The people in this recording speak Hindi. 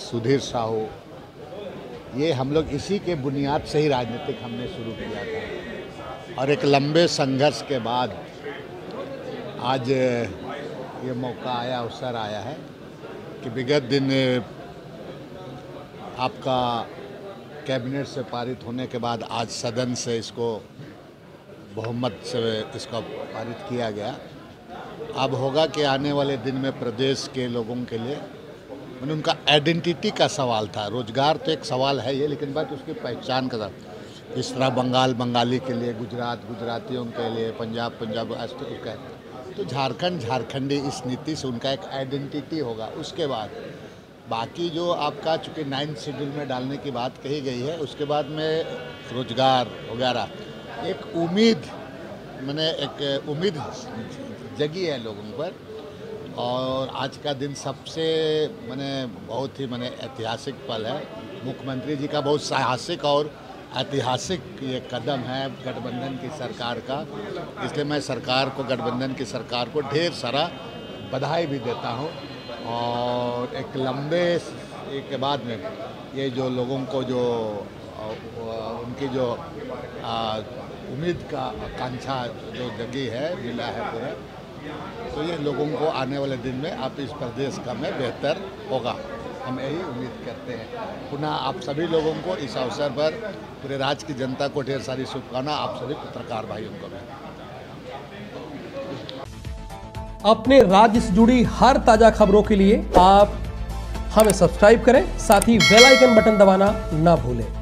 सुधीर साहू, ये हम लोग इसी के बुनियाद से ही राजनीतिक हमने शुरू किया था और एक लंबे संघर्ष के बाद आज ये मौका आया, अवसर आया है कि विगत दिन आपका कैबिनेट से पारित होने के बाद आज सदन से इसको बहुमत से इसका पारित किया गया। अब होगा कि आने वाले दिन में प्रदेश के लोगों के लिए मैंने उनका आइडेंटिटी का सवाल था। रोजगार तो एक सवाल है ये, लेकिन बात उसकी पहचान का था। इस तरह बंगाल बंगाली के लिए, गुजरात गुजरातियों के लिए, पंजाब पंजाब उसका, तो झारखंड झारखंडी इस नीति से उनका एक आइडेंटिटी होगा। उसके बाद बाकी जो आपका चूँकि 9th शेड्यूल में डालने की बात कही गई है, उसके बाद में रोजगार वगैरह एक उम्मीद, मैंने एक उम्मीद जगी है लोगों पर। और आज का दिन सबसे मैंने बहुत ही मैंने ऐतिहासिक पल है। मुख्यमंत्री जी का बहुत साहसिक और ऐतिहासिक ये कदम है गठबंधन की सरकार का, इसलिए मैं सरकार को, गठबंधन की सरकार को ढेर सारा बधाई भी देता हूँ। और एक लंबे के बाद में ये जो लोगों को जो उनकी जो उम्मीद का आकांक्षा जो जगी है, मिला है पूरा, तो ये लोगों को आने वाले दिन में आप इस प्रदेश का में बेहतर होगा, हम यही उम्मीद करते हैं। पुनः आप सभी लोगों को इस अवसर पर, पूरे राज्य की जनता को ढेर सारी शुभकामनाएं, आप सभी पत्रकार भाइयों को भी। अपने राज्य से जुड़ी हर ताजा खबरों के लिए आप हमें सब्सक्राइब करें, साथ ही बेल आइकन बटन दबाना ना भूलें।